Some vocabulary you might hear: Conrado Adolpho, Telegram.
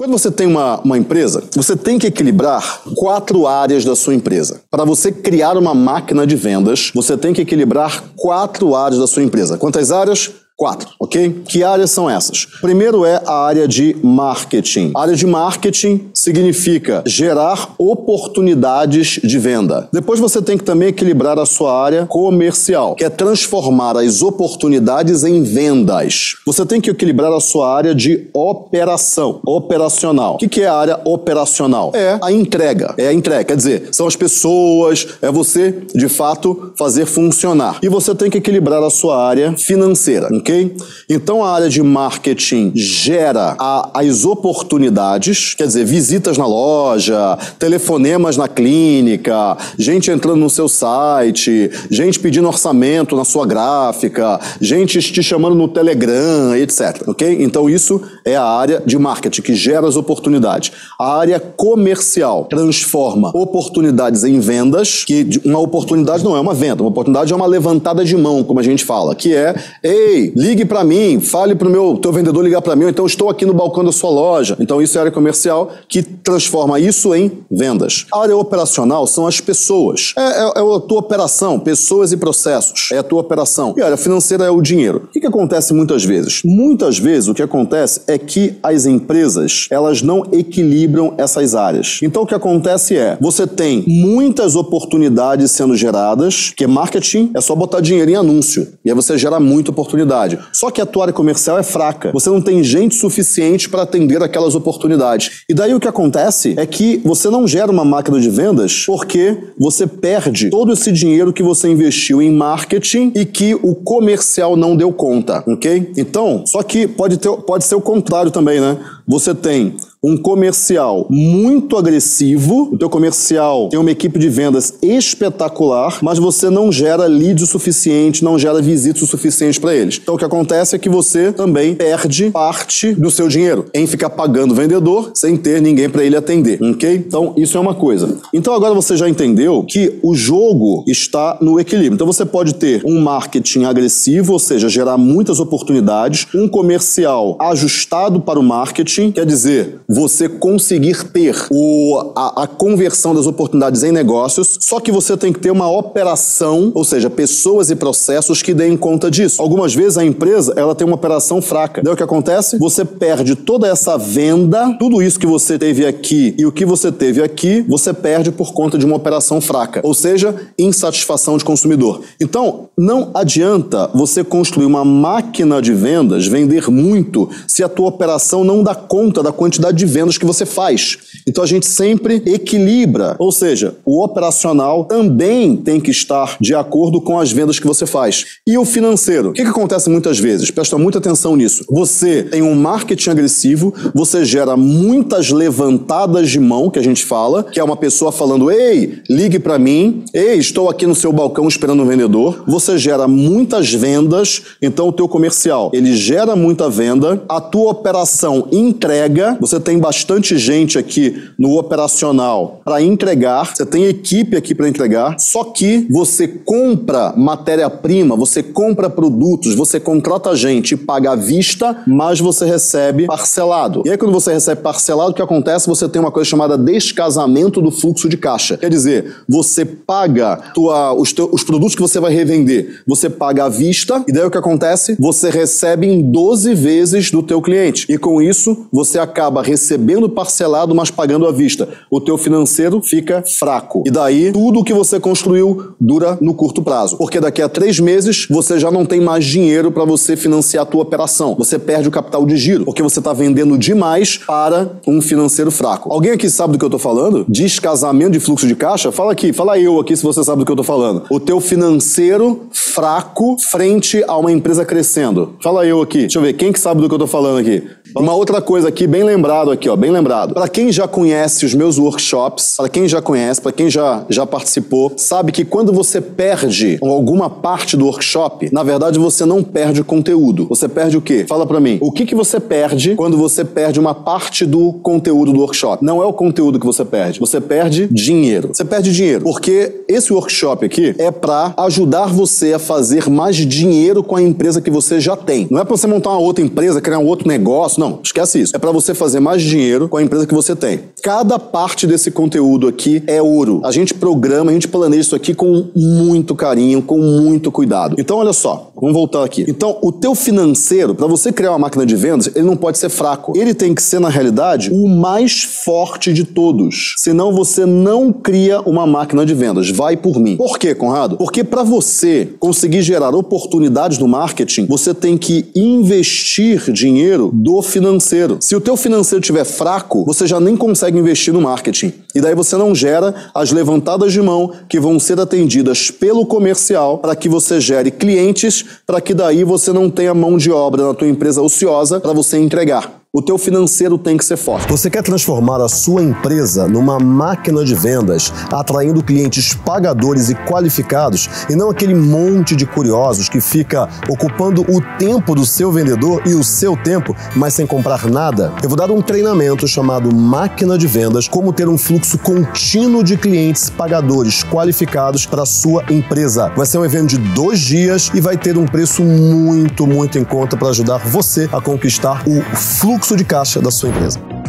Quando você tem uma empresa, você tem que equilibrar 4 áreas da sua empresa. Para você criar uma máquina de vendas, você tem que equilibrar 4 áreas da sua empresa. Quantas áreas? 4, ok? Que áreas são essas? Primeiro é a área de marketing. A área de marketing significa gerar oportunidades de venda. Depois você tem que também equilibrar a sua área comercial, que é transformar as oportunidades em vendas. Você tem que equilibrar a sua área de operacional. O que é a área operacional? É a entrega. Quer dizer, são as pessoas, é você, de fato, fazer funcionar. E você tem que equilibrar a sua área financeira, ok? Então a área de marketing gera as oportunidades, quer dizer, visitas na loja, telefonemas na clínica, gente entrando no seu site, gente pedindo orçamento na sua gráfica, gente te chamando no Telegram, etc. Ok? Então isso é a área de marketing que gera as oportunidades. A área comercial transforma oportunidades em vendas, que uma oportunidade não é uma venda, uma oportunidade é uma levantada de mão, como a gente fala, que é, ei, ligue para mim, fale para o teu vendedor ligar para mim, ou então estou aqui no balcão da sua loja. Então isso é a área comercial que transforma isso em vendas. A área operacional são as pessoas. É a tua operação, pessoas e processos. É a tua operação. E a área financeira é o dinheiro. O que acontece muitas vezes? Muitas vezes o que acontece é que as empresas, elas não equilibram essas áreas. Então o que acontece é, você tem muitas oportunidades sendo geradas, que marketing é só botar dinheiro em anúncio. E aí você gera muita oportunidade. Só que a tua área comercial é fraca. Você não tem gente suficiente para atender aquelas oportunidades. E daí o que acontece é que você não gera uma máquina de vendas porque você perde todo esse dinheiro que você investiu em marketing e que o comercial não deu conta, ok? Então, só que pode ser o contrário também, né? Você tem um comercial muito agressivo, o teu comercial tem uma equipe de vendas espetacular, mas você não gera leads o suficiente, não gera visitas o suficiente para eles. Então o que acontece é que você também perde parte do seu dinheiro em ficar pagando o vendedor sem ter ninguém para ele atender, ok? Então isso é uma coisa. Então agora você já entendeu que o jogo está no equilíbrio. Então você pode ter um marketing agressivo, ou seja, gerar muitas oportunidades, um comercial ajustado para o marketing, quer dizer, você conseguir ter a conversão das oportunidades em negócios, só que você tem que ter uma operação, ou seja, pessoas e processos que deem conta disso. Algumas vezes a empresa, ela tem uma operação fraca. Daí o que acontece? Você perde toda essa venda, tudo isso que você teve aqui e o que você teve aqui, você perde por conta de uma operação fraca, ou seja, insatisfação de consumidor. Então, não adianta você construir uma máquina de vendas, vender muito, se a tua operação não dá conta da quantidade de vendas que você faz. Então a gente sempre equilibra, ou seja, o operacional também tem que estar de acordo com as vendas que você faz. E o financeiro? O que acontece muitas vezes? Presta muita atenção nisso. Você tem um marketing agressivo, você gera muitas levantadas de mão, que a gente fala, que é uma pessoa falando, ei, ligue para mim, ei, estou aqui no seu balcão esperando um vendedor. Você gera muitas vendas, então o teu comercial, ele gera muita venda, a tua operação entrega, você tem bastante gente aqui no operacional para entregar, você tem equipe aqui para entregar, só que você compra matéria-prima, você compra produtos, você contrata gente e paga à vista, mas você recebe parcelado. E aí quando você recebe parcelado, o que acontece? Você tem uma coisa chamada descasamento do fluxo de caixa. Quer dizer, você paga os produtos que você vai revender, você paga à vista, e daí o que acontece? Você recebe em 12 vezes do teu cliente. E com isso, você acaba recebendo parcelado, mas pagando à vista. O teu financeiro fica fraco. E daí, tudo que você construiu dura no curto prazo. Porque daqui a 3 meses, você já não tem mais dinheiro para você financiar a tua operação. Você perde o capital de giro, porque você está vendendo demais para um financeiro fraco. Alguém aqui sabe do que eu estou falando? Descasamento de fluxo de caixa? Fala aqui, fala eu aqui se você sabe do que eu estou falando. O teu financeiro fraco frente a uma empresa crescendo. Fala eu aqui. Deixa eu ver, quem que sabe do que eu estou falando aqui? Uma outra coisa aqui, bem lembrado aqui, ó, bem lembrado. Para quem já conhece os meus workshops, para quem já conhece, para quem já participou, sabe que quando você perde alguma parte do workshop, na verdade você não perde o conteúdo. Você perde o quê? Fala para mim. O que você perde quando você perde uma parte do conteúdo do workshop? Não é o conteúdo que você perde dinheiro. Você perde dinheiro, porque esse workshop aqui é para ajudar você a fazer mais dinheiro com a empresa que você já tem. Não é para você montar uma outra empresa, criar um outro negócio, Não, esquece isso. É para você fazer mais dinheiro com a empresa que você tem. Cada parte desse conteúdo aqui é ouro. A gente programa, a gente planeja isso aqui com muito carinho, com muito cuidado. Então, olha só, vamos voltar aqui. Então, o teu financeiro, para você criar uma máquina de vendas, ele não pode ser fraco. Ele tem que ser, na realidade, o mais forte de todos. Senão, você não cria uma máquina de vendas. Vai por mim. Por quê, Conrado? Porque para você conseguir gerar oportunidades no marketing, você tem que investir dinheiro do financeiro. Se o teu financeiro estiver fraco, você já nem consegue investir no marketing. E daí você não gera as levantadas de mão que vão ser atendidas pelo comercial para que você gere clientes, para que daí você não tenha mão de obra na tua empresa ociosa para você entregar. O teu financeiro tem que ser forte. Você quer transformar a sua empresa numa máquina de vendas, atraindo clientes pagadores e qualificados, e não aquele monte de curiosos que fica ocupando o tempo do seu vendedor e o seu tempo, mas sem comprar nada? Eu vou dar um treinamento chamado Máquina de Vendas, como ter um fluxo contínuo de clientes pagadores qualificados para a sua empresa. Vai ser um evento de 2 dias e vai ter um preço muito em conta para ajudar você a conquistar o fluxo de caixa da sua empresa.